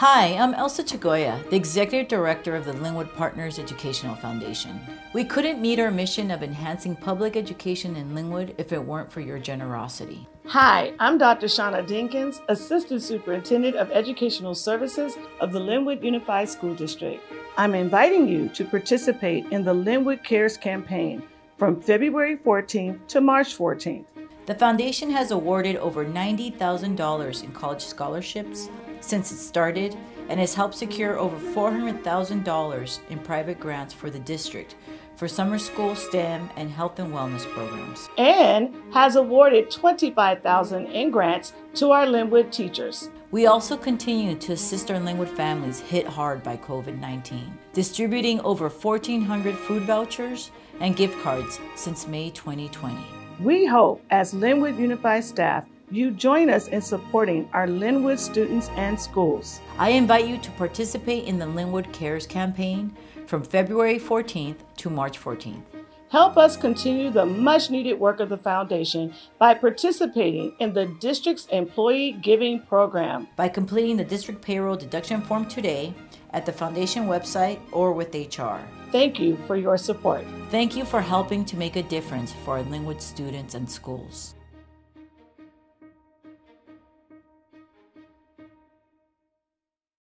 Hi, I'm Elsa Chagoya, the Executive Director of the Lynwood Partners Educational Foundation. We couldn't meet our mission of enhancing public education in Lynwood if it weren't for your generosity. Hi, I'm Dr. Shawna Dinkins, Assistant Superintendent of Educational Services of the Lynwood Unified School District. I'm inviting you to participate in the Lynwood CARES campaign from February 14th to March 14th. The foundation has awarded over $90,000 in college scholarships since it started and has helped secure over $400,000 in private grants for the district for summer school, STEM, and health and wellness programs. And has awarded $25,000 in grants to our Lynwood teachers. We also continue to assist our Lynwood families hit hard by COVID-19, distributing over 1,400 food vouchers and gift cards since May 2020. We hope, as Lynwood Unified staff, you join us in supporting our Lynwood students and schools. I invite you to participate in the Lynwood CARES campaign from February 14th to March 14th. Help us continue the much-needed work of the foundation by participating in the district's employee giving program. By completing the district payroll deduction form today at the foundation website or with HR. Thank you for your support. Thank you for helping to make a difference for our Lynwood students and schools.